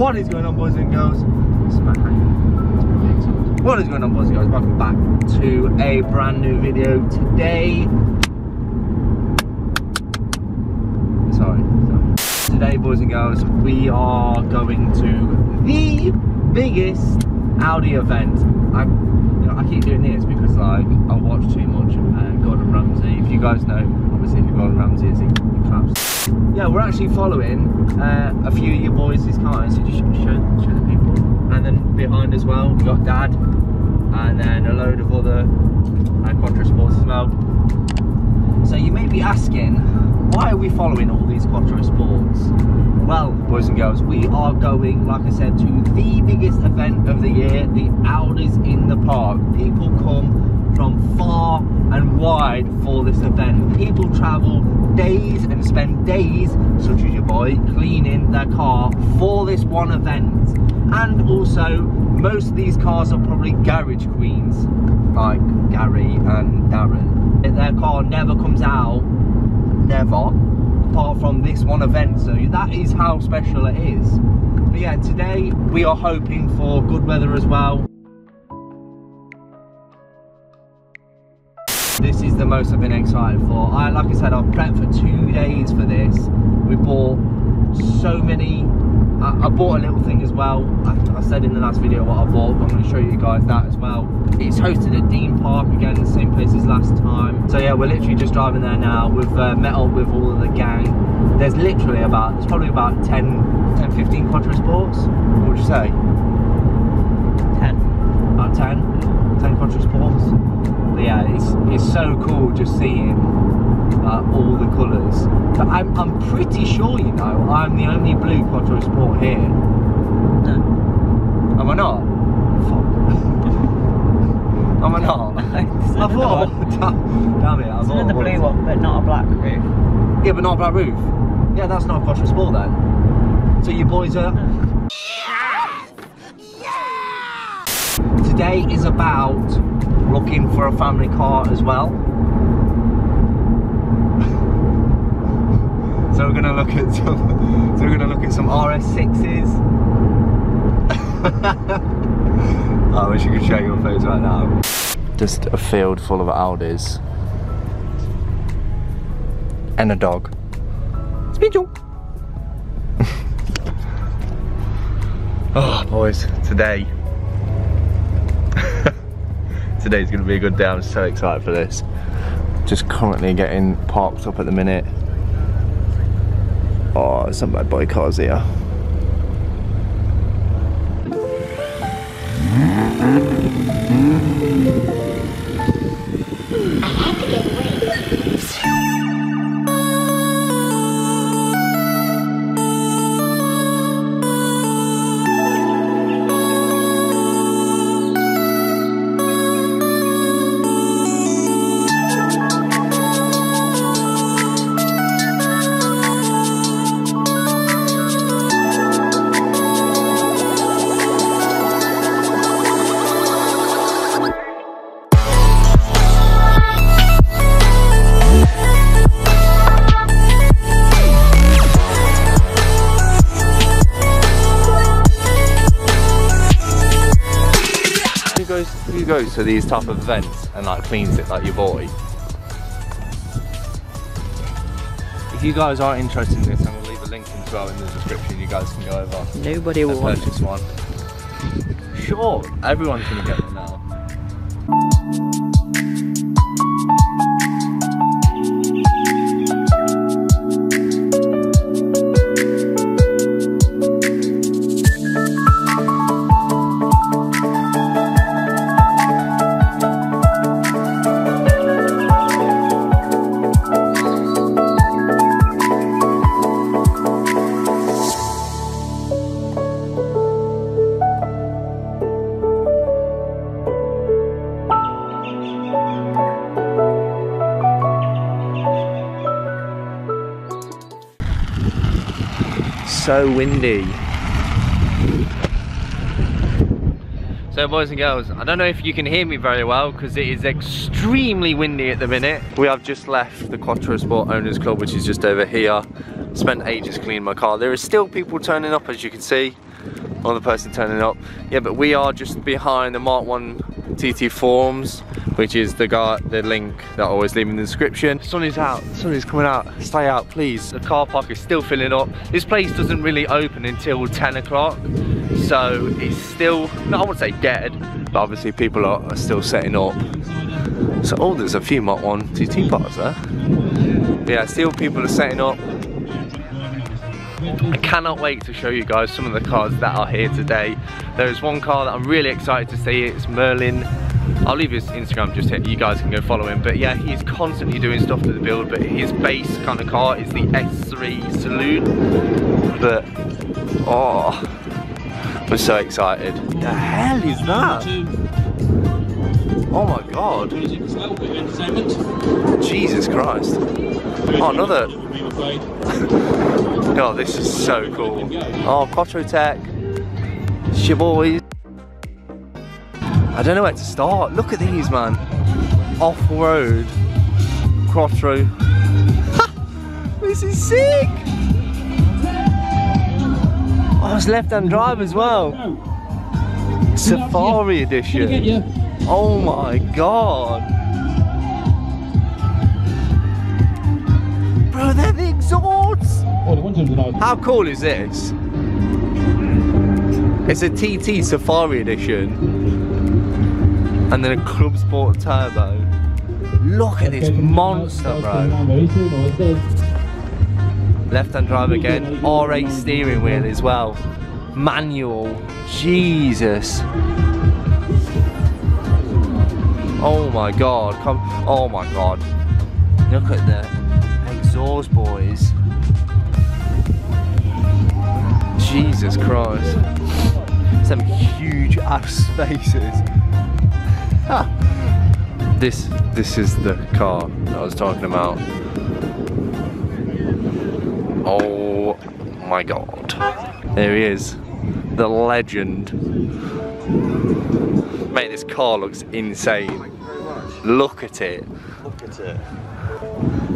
What is going on, boys and girls? What is going on, boys and girls? Welcome back to a brand new video today. Today, boys and girls, we are going to the biggest Audi event. I keep doing this because, like, I watch too much Gordon Ramsay. If you guys know, obviously, who Gordon Ramsay is, he claps. Yeah, we're actually following a few of your boys' cars. So just show the people. And then behind as well, we got Dad, and then a load of other Quattro Sports as well. So you may be asking, why are we following all these Quattro Sports? Well, boys and girls, we are going, like I said, to the biggest event of the year, the Audis in the Park. People come from far and wide for this event. People travel days and spend days, such as your boy, cleaning their car for this one event. And also, most of these cars are probably garage queens, like Gary and Darren. Their car never comes out, never, apart from this one event, so that is how special it is. But yeah, today we are hoping for good weather as well. This is the most I've been excited for. Like I said, I've prepped for 2 days for this. We bought so many. I bought a little thing as well. I said in the last video what I bought, but I'm going to show you guys that as well. It's hosted at Dean Park again, the same place as last time. So yeah, we're literally just driving there now. We've met up with all of the gang. There's literally about, it's probably about 10, 15 Quattro Sports. What would you say? 10. About 10 Quattro Sports. But yeah, it's so cool just seeing all the colours. But I'm pretty sure, you know, I'm the only blue Quattro Sport here. No. Am I not? Fuck. Am I not? I thought. Damn it, I thought. The blue one, but not a black roof. Yeah, but not a black roof. Yeah, that's not a Quattro Sport then. So you boys are. Yeah! Today is about looking for a family car as well. So we're gonna look at some. So we're gonna look at some RS6s. I wish you could show your face right now. Just a field full of Audis and a dog. Smidgey. Oh, boys, today. Today's gonna be a good day. I'm so excited for this. Just currently getting parked up at the minute. Oh, some bad boy cars here. Goes to these type of events and like cleans it like your boy. If you guys are interested in this, I'm going to leave a link as well in the description. You guys can go over. Nobody will want this one. Sure, everyone's going to get one now. So windy. So boys and girls, I don't know if you can hear me very well because it is extremely windy at the minute. We have just left the Quattro Sport Owners Club, which is just over here. Spent ages cleaning my car. There are still people turning up, as you can see. or the person turning up. Yeah, but we are just behind the Mark 1 TT forums, which is the link that I always leave in the description. Sun is out, sun is coming out, stay out please. The car park is still filling up. This place doesn't really open until 10 o'clock, so it's still, no, I wouldn't say dead, but obviously people are still setting up. So, oh, there's a few Mark 1 TT parts there. Yeah, still people are setting up. I cannot wait to show you guys some of the cars that are here today. There's one car that I'm really excited to see, it's Merlin. I'll leave his Instagram just here, you guys can go follow him. But yeah, he's constantly doing stuff to the build, but his base kind of car is the S3 Saloon. But, oh, I'm so excited. The hell is that? Oh my God. Jesus Christ. Oh, another. God, this is so cool. Oh, Quattro Tech. It's your boys. I don't know where to start. Look at these, man. Off-road Quattro. This is sick. Oh, it's left-hand drive as well. Safari edition. Oh my God. Bro, they're the exhausts. How cool is this? It's a TT Safari edition and then a Club Sport Turbo. Look at this monster, bro. Left-hand drive again, R8 steering wheel as well. Manual, Jesus. Oh my God, come, oh my God. Look at the exhaust, boys. Jesus Christ. Some huge ass spaces. This is the car that I was talking about. Oh my God. There he is. The legend. Mate, this car looks insane. Look at it. Look at it.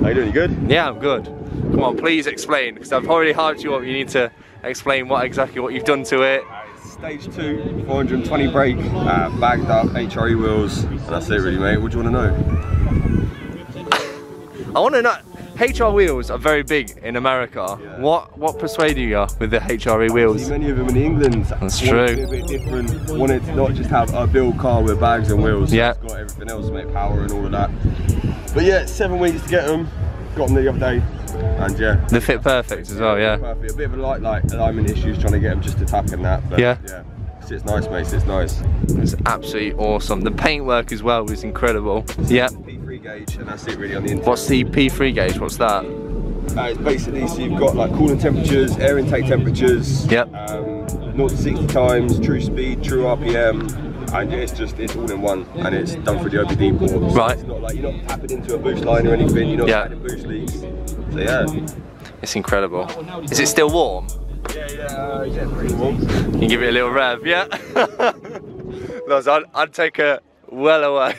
Are you doing good? Yeah, I'm good. Come on, please explain, because I've already hyped you up. You need to explain exactly what you've done to it. Stage 2, 420 brake, bagged up, HRE wheels, and that's it really, mate. What do you want to know? I want to know, HR wheels are very big in America. Yeah. What persuaded you with the HRE wheels? I see many of them in England. That's true. It to be a bit different. Wanted to not just have a build car with bags and wheels. Yeah. It's got everything else, mate, power and all of that. But yeah, 7 weeks to get them. Got them the other day. And yeah, they fit perfect as well. Yeah, perfect. A bit of a light alignment issues trying to get them just to tack and that, but yeah, it's nice, mate. It's nice. It's absolutely awesome. The paintwork as well was incredible. Yeah, P3 gauge, and that's it really on the interior. What's the P3 gauge? What's that? It's basically, so you've got like cooling temperatures, air intake temperatures. Yep. 0 to 60 times, true speed, true RPM. And it's all in one, and it's done through the OBD port. So right. It's not like you're not tapping into a boost line or anything. You're not adding boost leaks. So yeah. It's incredible. Is it still warm? Yeah, yeah, pretty warm. You can give it a little rev, yeah. Loz, I'd take her well away.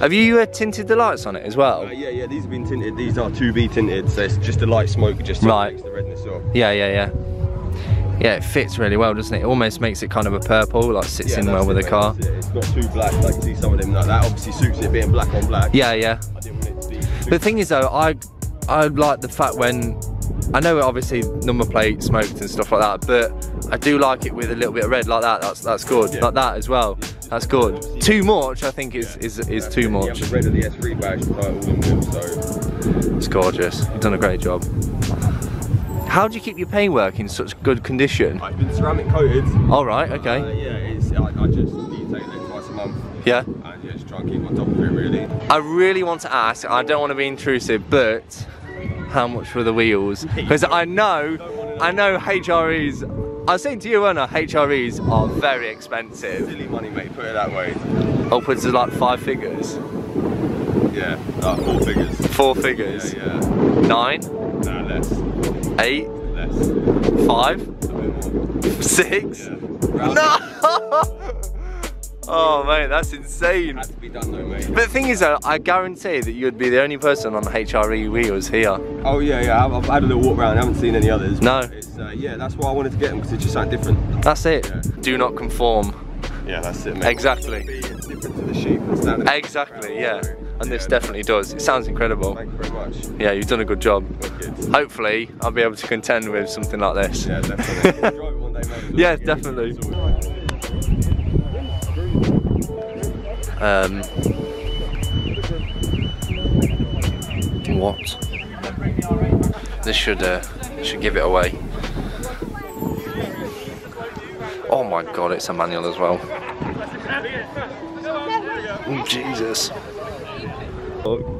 Have you tinted the lights on it as well? Yeah, these have been tinted. These are 2B tinted, so it's just a light smoke just to fix the redness off. Yeah, it fits really well, doesn't it? It almost makes it kind of a purple, like sits in well with the car. It's not too black, like you see some of them like that. Obviously suits it being black on black. Yeah. I didn't want it to be too. The thing is though, I like the fact when, I know obviously number plate smoked and stuff like that, but I do like it with a little bit of red like that. That's good. Yeah. Like that as well. That's good. Too much, I think, is too much. The red of the S3 badge, so it's gorgeous. You've done a great job. How do you keep your paintwork in such good condition? It's been ceramic coated. All right. Okay. Yeah, it's. I just detail it twice a month. Yeah. And yeah, just try and keep on top of it really. I really want to ask. I don't want to be intrusive, but. How much for the wheels? Because I know HREs, I was saying to you, Anna, HREs are very expensive. Silly money, mate, put it that way. Upwards of like 5 figures. Yeah, 4 figures. 4 figures? Yeah. 9? No, less. 8? Less. 5? A bit more. 6? Yeah. No! Oh mate, that's insane. Had to be done though, mate. But the thing is though, I guarantee that you'd be the only person on HRE wheels here. Oh yeah, yeah, I've had a little walk around, I haven't seen any others. No. It's, yeah, that's why I wanted to get them, because it's just something different. That's it. Yeah. Do not conform. Yeah, that's it, mate. Exactly. It's different to the sheep. Exactly, yeah. And this definitely does. It sounds incredible. Thank you very much. Yeah, you've done a good job. Hopefully, I'll be able to contend with something like this. Yeah, definitely. We'll drive it one day, mate. Yeah, definitely. What? This should give it away. Oh my god, it's a manual as well. Oh Jesus. Oh.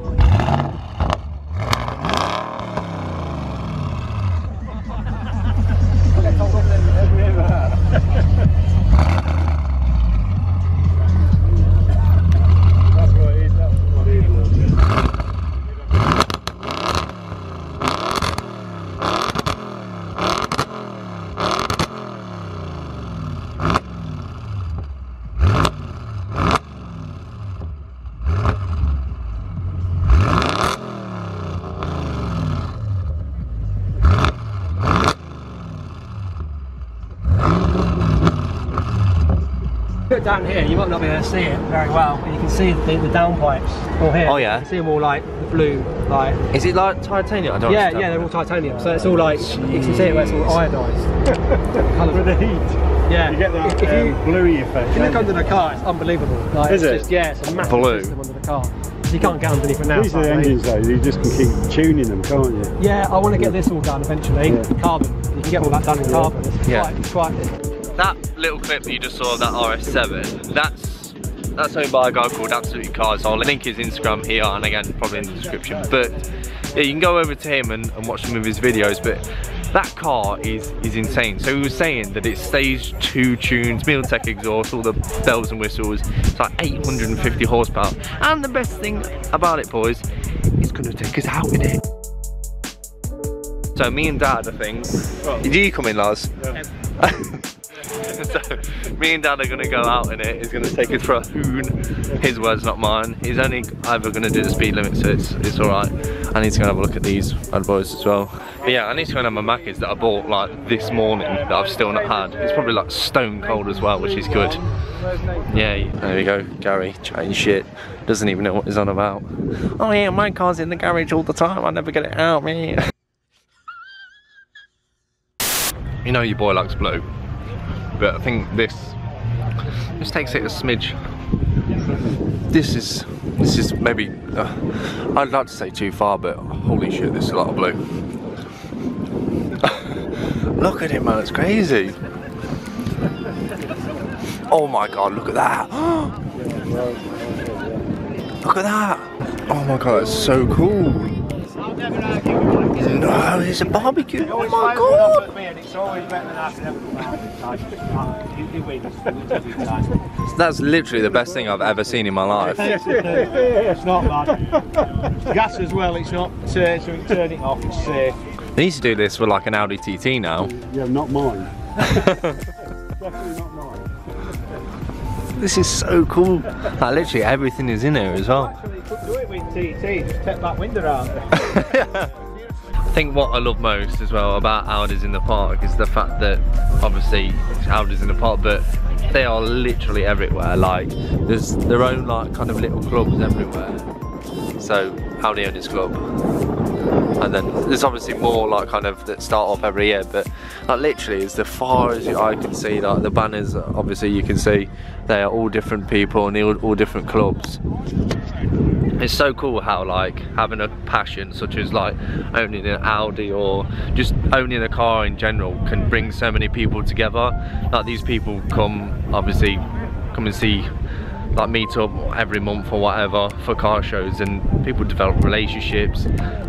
Down here, you might not be able to see it very well, but you can see the downpipes all here. Oh yeah. You can see them all like the blue light. Is it like titanium? I don't understand. Yeah, they're all titanium, so it's all like, you can see it where it's all iodised. With the heat. Yeah. You get that bluey effect. If you look under the car, it's unbelievable. Like, is it? Just, yeah, it's a massive blue system under the car. So you can't get underneath it now. These are the engines though, you just can keep tuning them, can't you? Yeah, I want to get this all done eventually. Yeah. Carbon. You can get all that done in carbon. It's quite that little clip that you just saw of that RS7, that's owned by a guy called Absolutely Cars. I'll link his Instagram here and again probably in the description. But yeah, you can go over to him and watch some of his videos, but that car is insane. So he was saying that it's stage 2 tunes, Miltek exhaust, all the bells and whistles. It's like 850 horsepower. And the best thing about it, boys, it's gonna take us out in it. So me and Dad, I think, did you come in, Lars? Yeah. So me and Dad are going to go out in it. He's going to take us for a hoon. His words, not mine. He's only either going to do the speed limit, so it's alright. I need to go and have a look at these bad boys as well. But yeah, I need to go and have my Macca's that I bought like this morning that I've still not had. It's probably like stone cold as well, which is good. Yeah, there we go. Gary chatting shit. Doesn't even know what he's on about. Oh yeah, my car's in the garage all the time. I never get it out, man. You know your boy likes blue. But I think this takes it a smidge. This is maybe, I'd like to say too far, but holy shit, this is a lot of blue. Look at it, man, it's crazy. Oh my god, look at that. Look at that. Oh my god, that's so cool. No, it's a barbecue. Oh my god! That's literally the best thing I've ever seen in my life. It's not bad. Gas as well, it's not safe, so we turn it off, it's safe. They need to do this with like an Audi TT now. Yeah, not mine. Definitely not mine. This is so cool. Like literally everything is in here as well. Do it with TT, just take that window out. I think what I love most as well about Audis in the Park is the fact that obviously it's Audis in the Park, but they are literally everywhere. Like there's their own like kind of little clubs everywhere. So Audi Owners Club, and then there's obviously more like kind of that start off every year, but like literally as far as I can see, like the banners, obviously you can see they are all different people and all different clubs. It's so cool how like having a passion such as like owning an Audi or just owning a car in general can bring so many people together. Like these people obviously come and see, like meet up every month or whatever for car shows, and people develop relationships,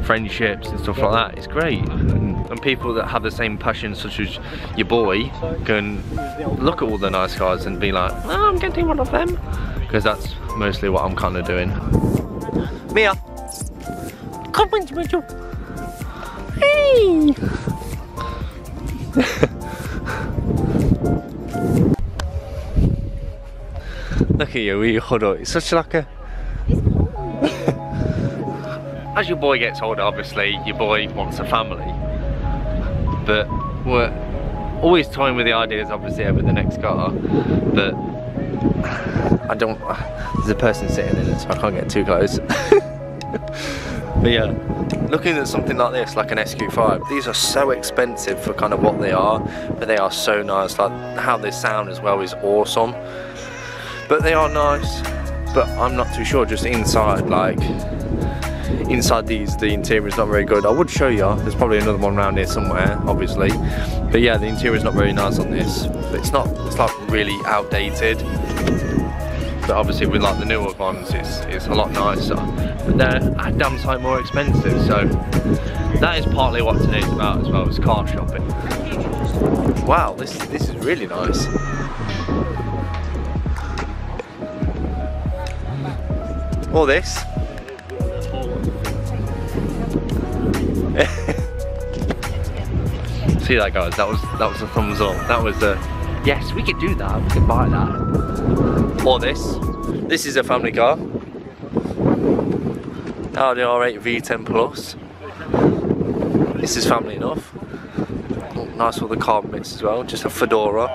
friendships and stuff like that. It's great. And people that have the same passion such as your boy can look at all the nice cars and be like, oh, I'm getting one of them. Because that's mostly what I'm kind of doing. Mia, come with me. Whee! Look at you with your hood up. It's such like a... As your boy gets older, obviously, your boy wants a family. But we're always toying with the ideas, obviously, over the next car. But I don't... There's a person sitting in it, so I can't get too close. But yeah, looking at something like this, like an SQ5, these are so expensive for kind of what they are, but they are so nice. Like how they sound as well is awesome. But they are nice, but I'm not too sure, just inside, like, inside these, the interior is not very good. I would show you, there's probably another one around here somewhere, obviously. But yeah, the interior is not very nice on this. It's not, it's like really outdated. But obviously with like the newer ones, it's a lot nicer. But they're a damn sight more expensive, so that is partly what today's about as well, as car shopping. Wow, this is really nice. Or this. See that, guys? That was a thumbs up. That was a yes. We could do that. We could buy that. Or this. This is a family car. Audi R8 V10 Plus. This is family enough. Nice with the carbon bits as well. Just a fedora.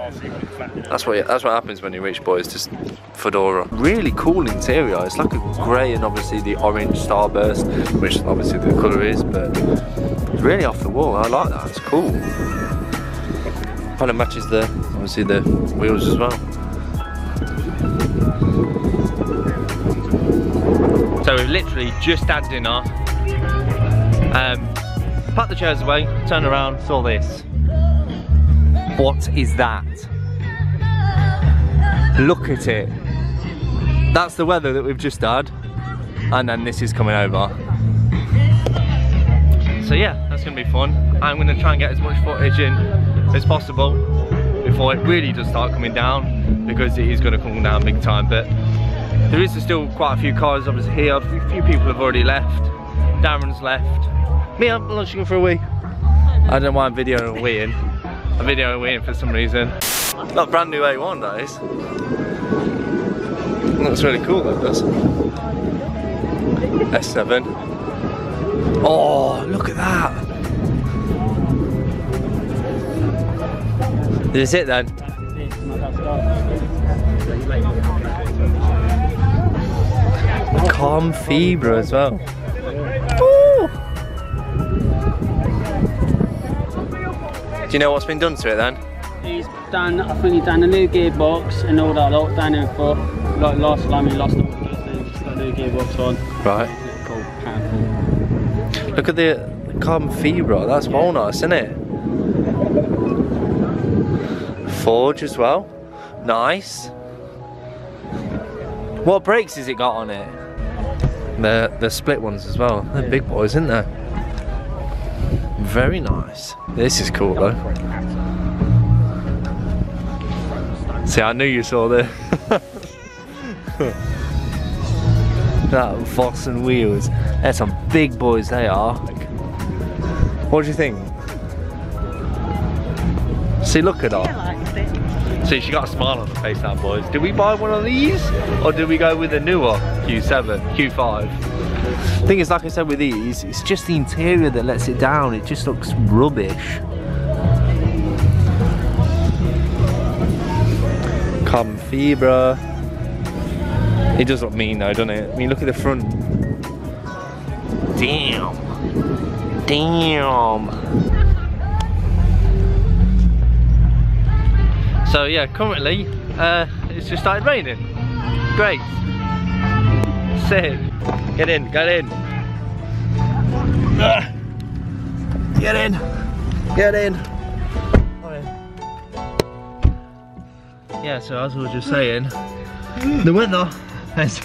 That's what happens when you're rich, boys. Just fedora. Really cool interior. It's like a grey and obviously the orange starburst, which obviously the colour is, but it's really off the wall. I like that. It's cool. Kind of matches the obviously the wheels as well. So we've literally just had dinner. Packed the chairs away. Turned around. Saw this. What is that? Look at it. That's the weather that we've just had, and then this is coming over. So yeah, that's gonna be fun. I'm gonna try and get as much footage in as possible before it really does start coming down, because it is gonna come down big time. But there is still quite a few cars obviously here. A few people have already left. Darren's left. Mia, I'm lunching for a wee. I don't mind videoing a wee in. I'm videoing a wee in for some reason. Not brand new A1, that is. Looks really cool, that does. S7. Oh, look at that. This is it then. The calm fibra as well. Ooh. Do you know what's been done to it then? He's done, I think he's done a new gearbox and all that lot, down in foot. Like last time he lost all the gears, then he's just got a new gearbox on. Right. It's cool, powerful. Look at the carbon fibre, that's well nice, isn't it? Forge as well. Nice. What brakes has it got on it? The split ones as well. They're big boys, isn't they? Very nice. This is cool though. See, I knew you saw this. That Voss and wheels. They're some big boys they are. What do you think? See, look at her. See, she got a smile on her face now, boys. Did we buy one of these? Or did we go with a newer Q7, Q5? The thing is, like I said with these, it's just the interior that lets it down. It just looks rubbish. Carbon fibra. It does look mean though, doesn't it? I mean, look at the front. Damn. Damn. So yeah, currently it's just started raining. Great. Sit. Get in. Get in. Get in. Get in. Yeah, so as I was just saying, the weather has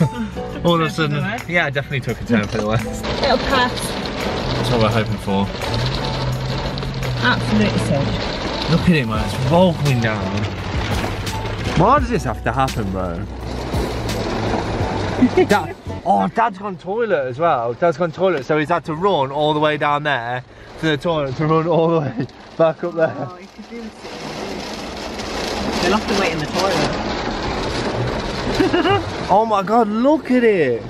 all of a sudden... Yeah, I definitely took a turn for the worst. It'll pass. That's what we're hoping for. Absolutely safe. Look at it, man, it's rolling down. Why does this have to happen, bro? That, Oh, Dad's gone toilet as well. Dad's gone toilet, so he's had to run all the way down there to the toilet to run all the way back up there. Oh, you could do it. They'll have to wait in the toilet. Oh my God, look at it.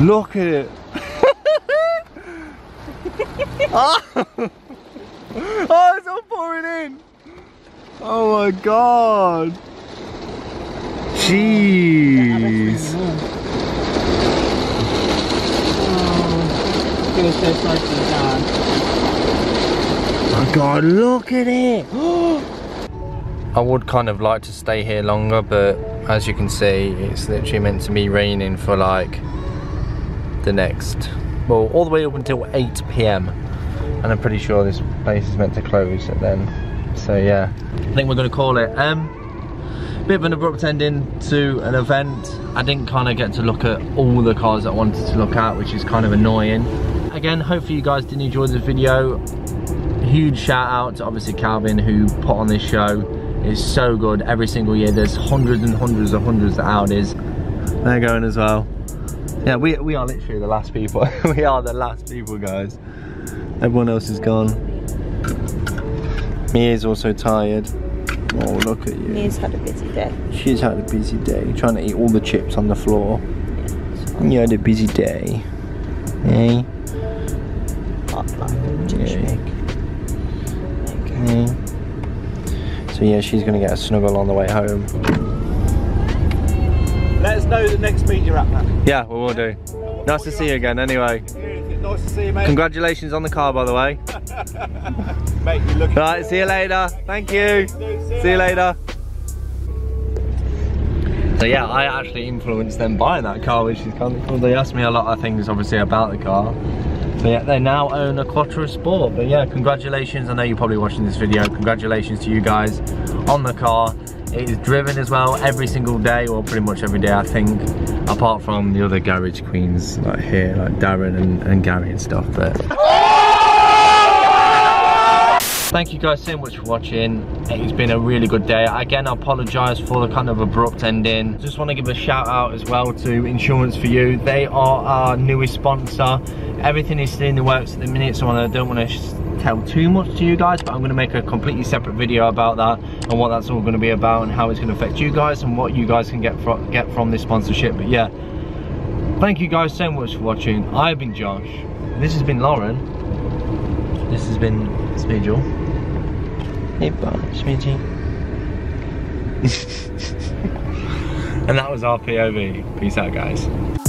Look at it. Oh. Oh, it's all pouring in. Oh my God. Jeez. Oh, it was so close to the dog. Oh my God, look at it. I would kind of like to stay here longer, but as you can see, it's literally meant to be raining for like the next, well, all the way up until 8 PM, and I'm pretty sure this place is meant to close at then. So yeah, I think we're gonna call it. Bit of an abrupt ending to an event. I didn't kind of get to look at all the cars I wanted to look at, which is kind of annoying. Again, hopefully you guys did enjoy the video. Huge shout out to obviously Calvin, who put on this show. It's so good every single year. There's hundreds and hundreds and hundreds of Audis. They're going as well. Yeah, we are literally the last people. We are the last people, guys. Everyone else is gone. Mia's also tired. Oh, look at you. Mia's had a busy day. She's had a busy day. Trying to eat all the chips on the floor. Yeah, you had a busy day. Eh? Okay. So yeah, she's going to get a snuggle on the way home. Let us know the next meet you're at, man. Yeah, we will do. Nice to see you again, anyway. Nice to see you, mate. Congratulations on the car, by the way. Mate, you look. Right, see you later. Thank you. See you later. So yeah, I actually influenced them buying that car, which is kind of cool. They asked me a lot of things, obviously, about the car. So yeah, they now own a Quattro Sport. But yeah, congratulations. I know you're probably watching this video. Congratulations to you guys on the car. It is driven as well every single day, or pretty much every day I think, apart from the other garage queens like here, like Darren and Gary and stuff. But thank you guys so much for watching. It's been a really good day. Again, I apologise for the kind of abrupt ending. Just want to give a shout out as well to Insurance For You. They are our newest sponsor. Everything is still in the works at the minute, so I don't want to tell too much to you guys, but I'm going to make a completely separate video about that and what that's all going to be about and how it's going to affect you guys and what you guys can get from this sponsorship. But yeah, thank you guys so much for watching. I've been Josh. This has been Lauren. This has been Smidgey. Hey, bye, Smidgey. And that was our POV. Peace out, guys.